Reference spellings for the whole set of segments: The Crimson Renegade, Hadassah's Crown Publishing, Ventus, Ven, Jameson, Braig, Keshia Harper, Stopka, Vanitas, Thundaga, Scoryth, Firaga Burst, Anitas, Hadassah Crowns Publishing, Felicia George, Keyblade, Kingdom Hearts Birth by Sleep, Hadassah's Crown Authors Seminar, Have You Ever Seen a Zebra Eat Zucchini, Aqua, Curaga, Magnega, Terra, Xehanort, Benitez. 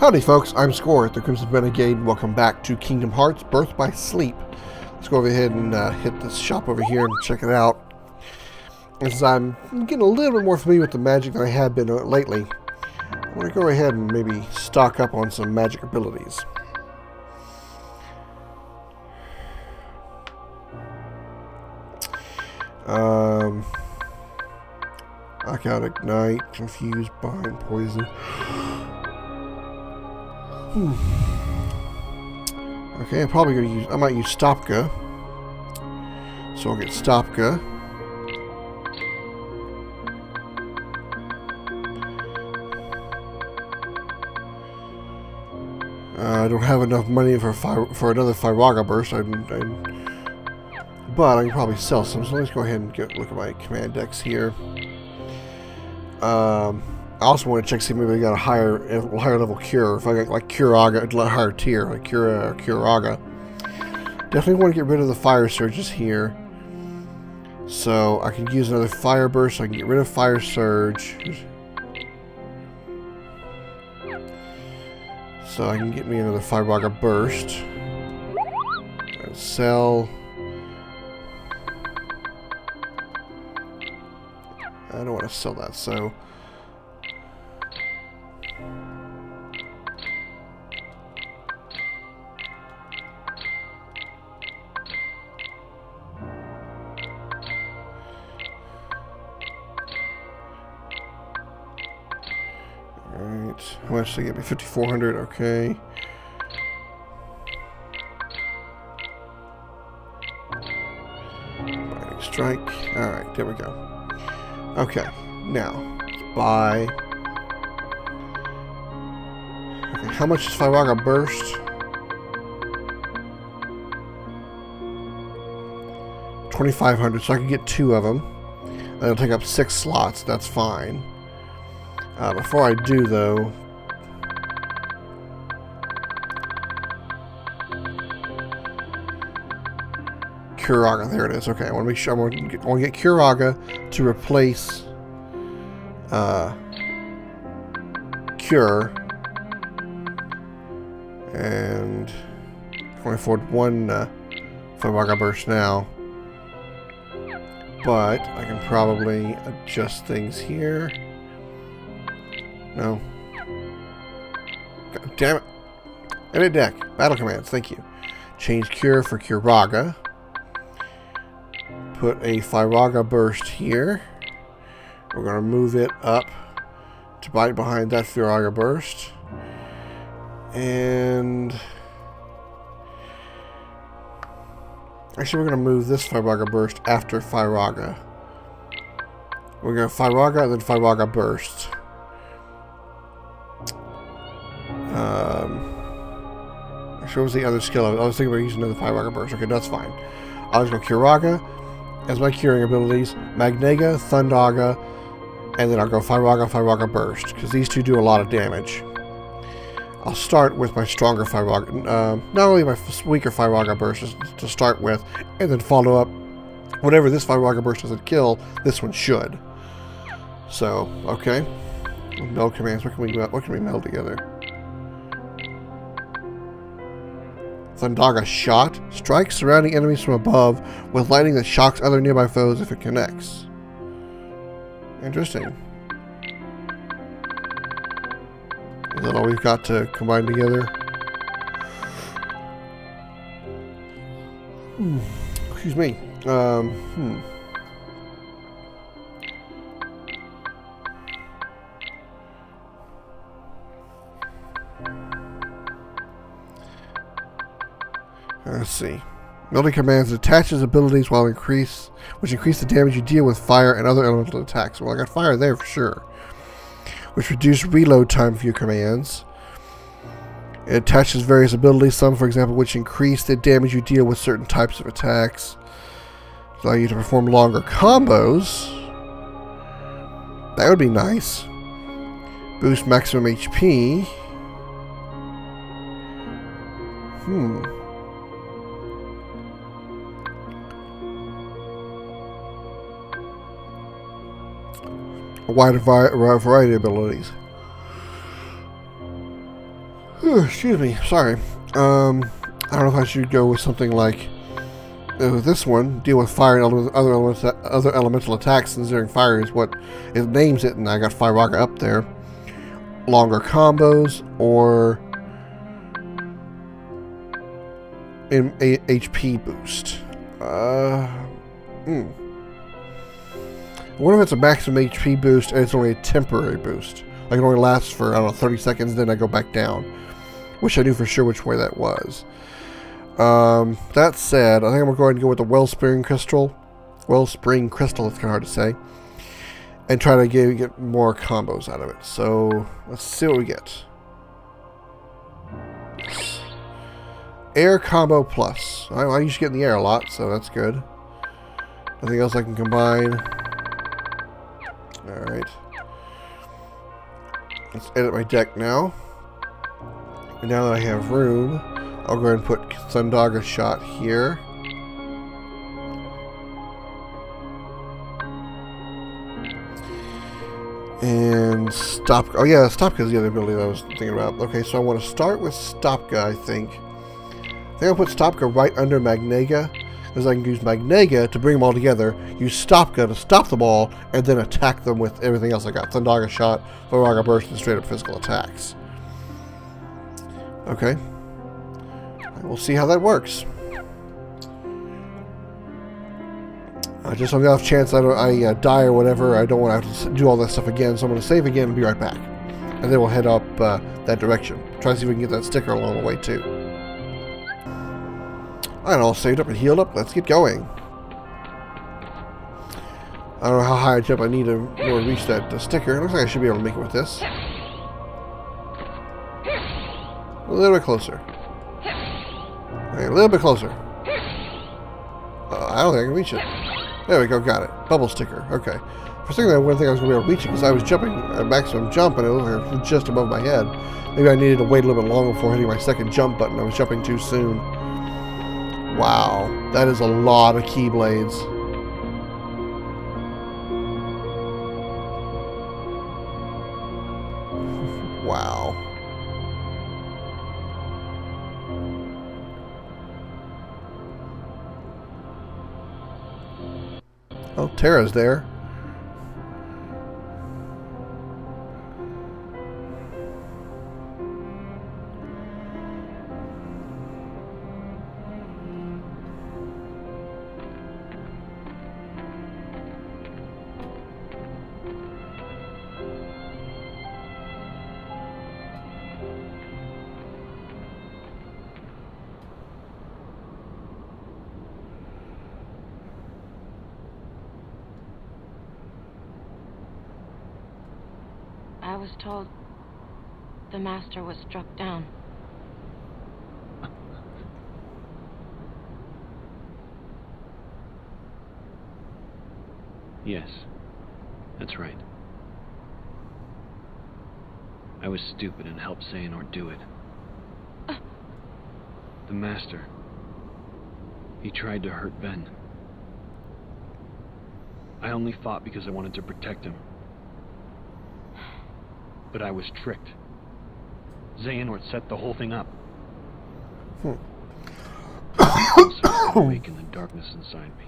Howdy folks, I'm Scoryth, The Crimson Renegade. Welcome back to Kingdom Hearts Birth by Sleep. Let's go over ahead and hit this shop over here and check it out. As I'm getting a little bit more familiar with the magic than I have been lately, I'm going to go ahead and maybe stock up on some magic abilities. Knock out, ignite, confuse, bind, poison. Okay, I'm probably going to use... I might use Stopka. So I'll get Stopka. I don't have enough money for another Firaga Burst. But I can probably sell some. So let's go ahead and look at my command decks here. I also want to check see maybe they got a higher level cure. If I got like Curaga, higher tier, like Cura or Curaga. Definitely want to get rid of the fire surges here. So I can use another fire burst. So I can get rid of fire surge. So I can get me another Firaga burst. And sell. I don't want to sell that. So. How much did they get me? 5,400, okay. Binding strike. Alright, there we go. Okay, now, buy. Okay, how much is Firaga Burst? 2,500, so I can get two of them. That'll take up 6 slots, that's fine. Before I do, though... Curaga, there it is. Okay, I want to make sure I want to get Curaga to replace Cure. And I can afford one Firaga Burst now. But I can probably adjust things here. No. God damn it. Edit deck. Battle commands. Thank you. Change Cure for Curaga. Put a Firaga Burst here. We're going to move it up to bite behind that Firaga Burst. And... actually, we're going to move this Firaga Burst after Firaga. We're going to Firaga and then Firaga Burst. What was the other skill? I was thinking about using another Firaga Burst. Okay, that's fine. I'll just go Curaga as my curing abilities, Magnega, Thundaga, and then I'll go Firaga Burst, because these two do a lot of damage. I'll start with my stronger Firaga, not only my weaker Firaga Burst to start with, and then follow up whatever this Firaga Burst doesn't kill, this one should. So, okay. Meld commands, what can we meld together? Thundaga shot. Strikes surrounding enemies from above with lightning that shocks other nearby foes if it connects. Interesting. Is that all we've got to combine together? Excuse me. Let's see. Melding commands attaches abilities while which increase the damage you deal with fire and other elemental attacks. Well, I got fire there for sure. Which reduce reload time for your commands. It attaches various abilities, some for example, which increase the damage you deal with certain types of attacks. Allow you to perform longer combos. That would be nice. Boost maximum HP. A wide variety of abilities. Excuse me, sorry. I don't know if I should go with something like this one, deal with fire and other elemental attacks, considering fire is what it names it, and I got Fire Rocket up there. Longer combos, or an HP boost. What if it's a maximum HP boost and it's only a temporary boost? Like it only lasts for, I don't know, 30 seconds, then I go back down. Wish I knew for sure which way that was. That said, I think I'm going to go ahead and go with the Wellspring Crystal. It's kind of hard to say. And try to get more combos out of it. So, let's see what we get. Air Combo Plus. I used to get in the air a lot, so that's good. Nothing else I can combine. Alright. Let's edit my deck now. And now that I have room, I'll go ahead and put Sundaga Shot here. And Stop... Oh yeah, Stopka is the other ability that I was thinking about. Okay, so I want to start with Stopka, I think. I think I'll put Stopka right under Magnega, because I can use Magnega to bring them all together, use Stopka to stop them all, and then attack them with everything else I got. Thundaga Shot, Thundaga Burst, and straight up physical attacks. Okay. We'll see how that works. Just on the off chance I die or whatever, I don't want to have to do all that stuff again, so I'm going to save again and be right back. And then we'll head up that direction. Try to see if we can get that sticker along the way, too. Alright, all saved up and healed up. Let's get going. I don't know how high I jump I need to reach that sticker. It looks like I should be able to make it with this. A little bit closer. Alright, a little bit closer. I don't think I can reach it. There we go, got it. Bubble sticker, okay. For a second I wouldn't think I was going to be able to reach it because I was jumping at maximum jump and it was just above my head. Maybe I needed to wait a little bit longer before hitting my second jump button. I was jumping too soon. Wow, that is a lot of Keyblades. Wow. Oh, Terra's there. I was told the master was struck down. Yes, that's right. I was stupid and helped Xehanort do it. The master, he tried to hurt Ven. I only fought because I wanted to protect him. But I was tricked. Xehanort set the whole thing up. I awakened the darkness inside me.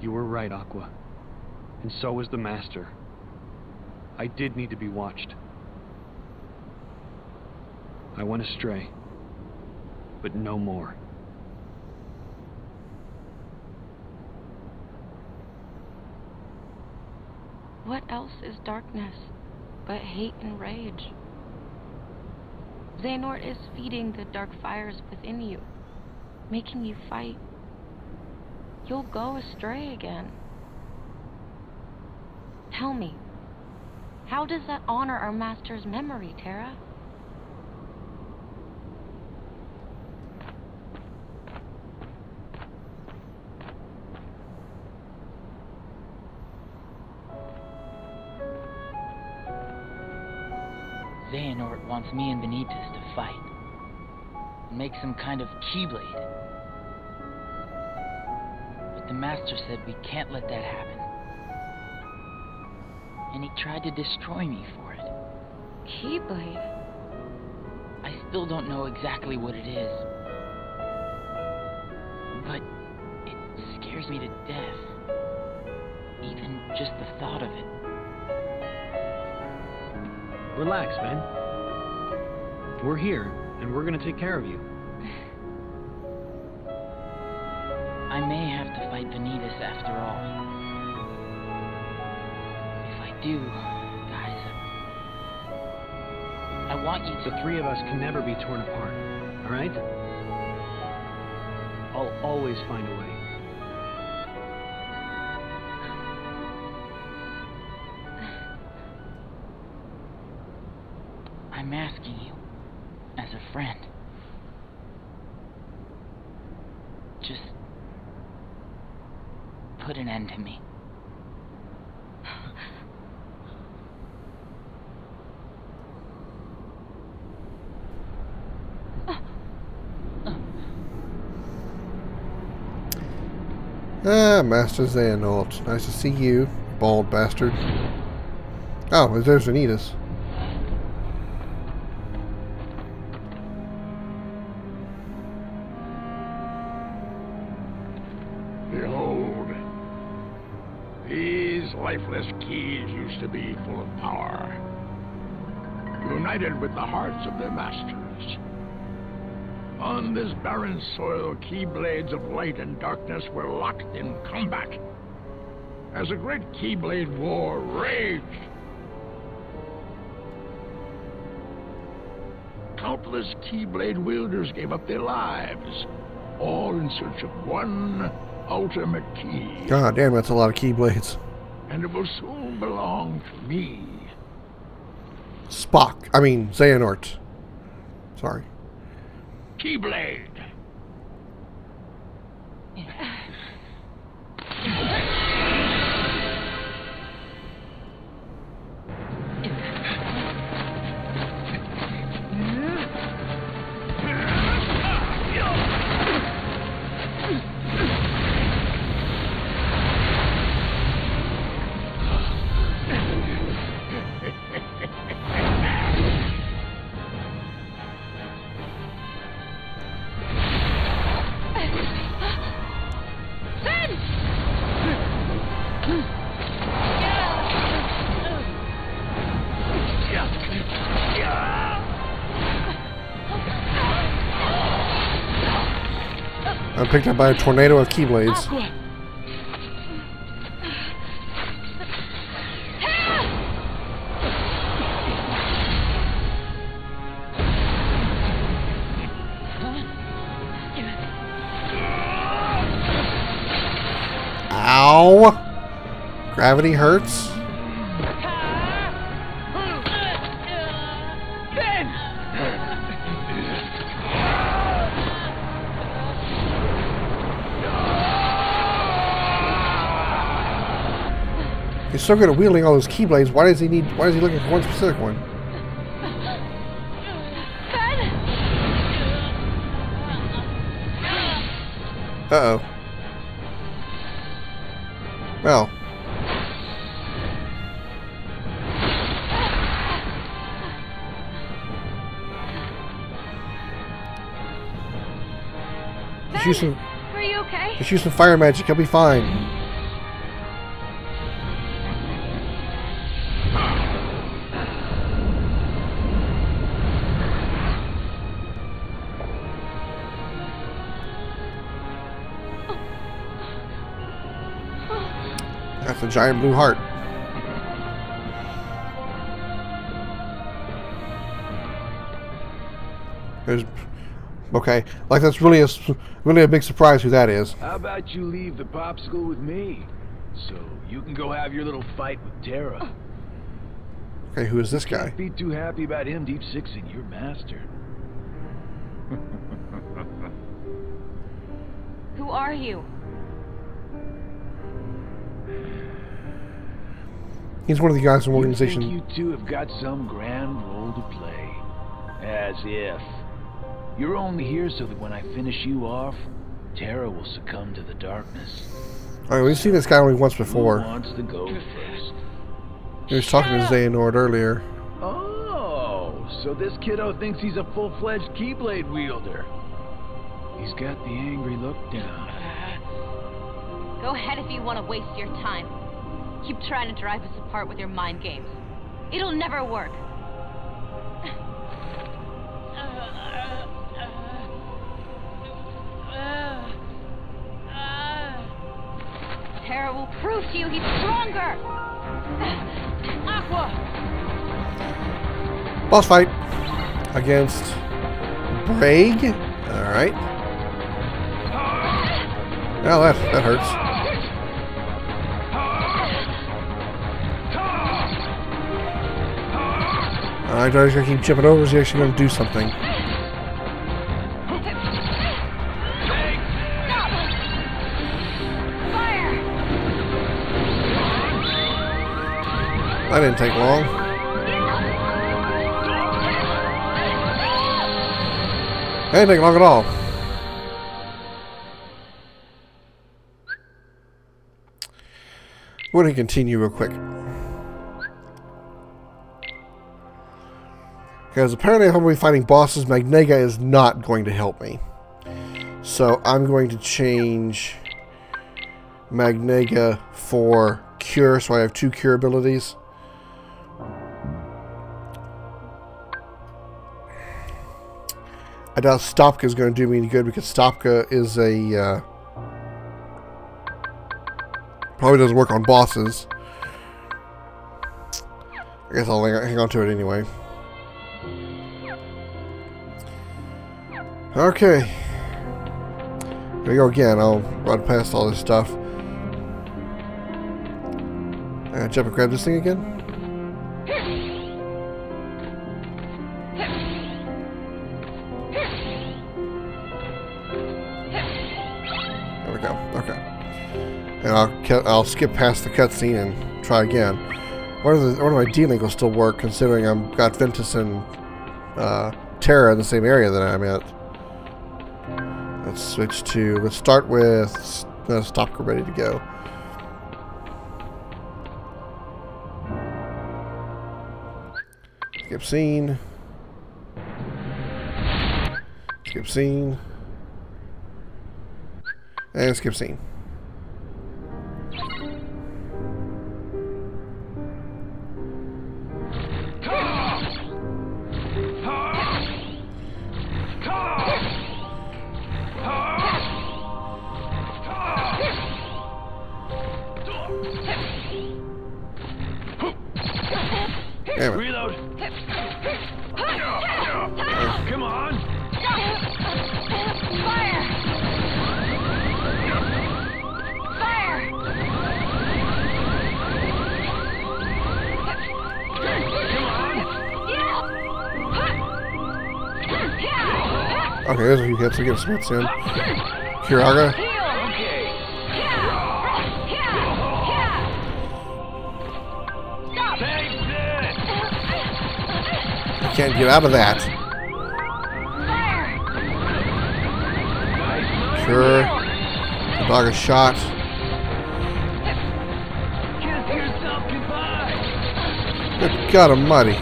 You were right, Aqua. And so was the master. I did need to be watched. I went astray. But no more. What else is darkness but hate and rage? Xehanort is feeding the dark fires within you, making you fight. You'll go astray again. Tell me, how does that honor our master's memory, Terra? Xehanort wants me and Benitez to fight. And make some kind of Keyblade. But the Master said we can't let that happen. And he tried to destroy me for it. Keyblade? I still don't know exactly what it is. But it scares me to death. Even just the thought of it. Relax, man. We're here, and we're gonna take care of you. I may have to fight Vanitas after all. If I do, guys, I want you to... The three of us can never be torn apart, all right? I'll always find a way. I'm asking you, as a friend, just... put an end to me. Master Xehanort. Nice to see you, bald bastard. Oh, there's Anitas. Lifeless keys used to be full of power, united with the hearts of their masters. On this barren soil, keyblades of light and darkness were locked in combat, as a great keyblade war raged. Countless keyblade wielders gave up their lives, all in search of one ultimate key. God damn, that's a lot of keyblades. And it will soon belong to me. Spock. I mean, Xehanort. Sorry. Keyblade. I'm picked up by a tornado of keyblades. Aqua. Ow! Gravity hurts. He's so good at wielding all those keyblades. Why is he looking for one specific one? Uh-oh. Well. Ven, are you okay? Just use some fire magic. He'll be fine. That's a giant blue heart. There's, okay, like that's really a big surprise who that is. How about you leave the popsicle with me, so you can go have your little fight with Terra? Okay, who is this guy? Can't be too happy about him deep sixing your master. Who are you? He's one of the guys in the organization. You two have got some grand role to play. As if. You're only here so that when I finish you off, Terra will succumb to the darkness. Alright, we've seen this guy only once before. Who wants to go first? He was talking to Xehanort earlier. Oh, So this kiddo thinks he's a full-fledged Keyblade wielder. He's got the angry look down. Go ahead if you want to waste your time. Keep trying to drive us apart with your mind games. It'll never work. Terra will prove to you he's stronger! Aqua! Boss fight against Braig. Alright. Oh, that hurts. I don't know if I keep jumping over. Is he actually going to do something? That didn't take long. That didn't take long at all. We're going to continue real quick. Because apparently I'm going to be fighting bosses. Magnega is not going to help me. So I'm going to change Magnega for Cure. So I have two Cure abilities. I doubt Stopka is going to do me any good because Stopka is a... probably doesn't work on bosses. I guess I'll hang on to it anyway. Okay. There we go again. I'll run past all this stuff. I gotta jump and grab this thing again. I'll skip past the cutscene and try again. One of my dealing will still work, considering I've got Ventus and Terra in the same area that I'm at. Let's switch to. Let's start with Stopka ready to go. Skip scene. Skip scene. And skip scene. Okay, there's a few hits. We get some hits in. Kiraga. I can't get out of that. Sure. The dog is shot. Good God almighty.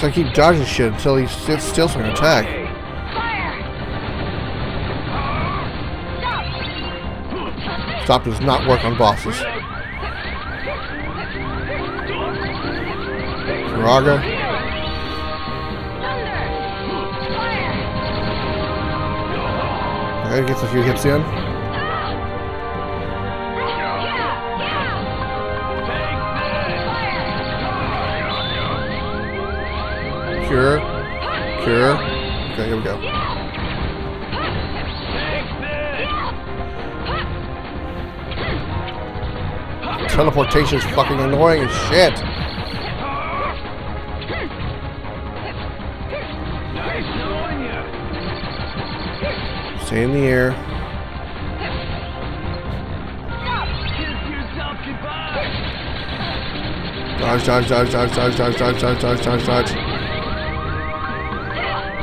I keep dodging shit until he sits still so I can attack. Fire. Stop does not work on bosses. Kiraga. Okay, gets a few hits in. Cure. Cure. Okay, here we go. Teleportation is fucking annoying as shit. Stay in the air. Dodge, dodge, dodge, dodge, dodge, dodge, dodge, dodge, dodge, dodge, dodge.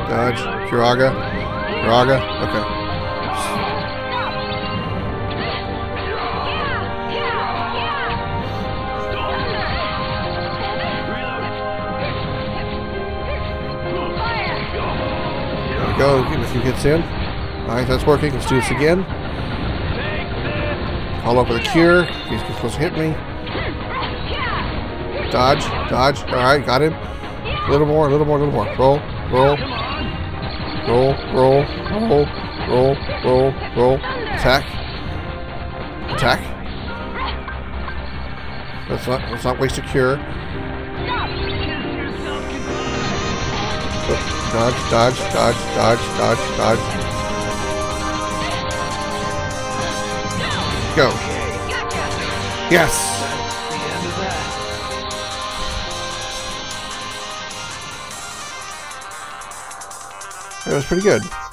Dodge. Kiraga. Kiraga. Okay. we go, getting a few hits in. Alright, that's working. Let's do this again. Follow up with a cure. He's supposed to hit me. Dodge, dodge. Alright, got him. A little more, a little more, a little more. Roll, roll. Roll, roll, roll, roll, roll, roll. Attack. Attack. Let's not waste a cure. Dodge, dodge, dodge, dodge, dodge, dodge. Go. Yes! It was pretty good.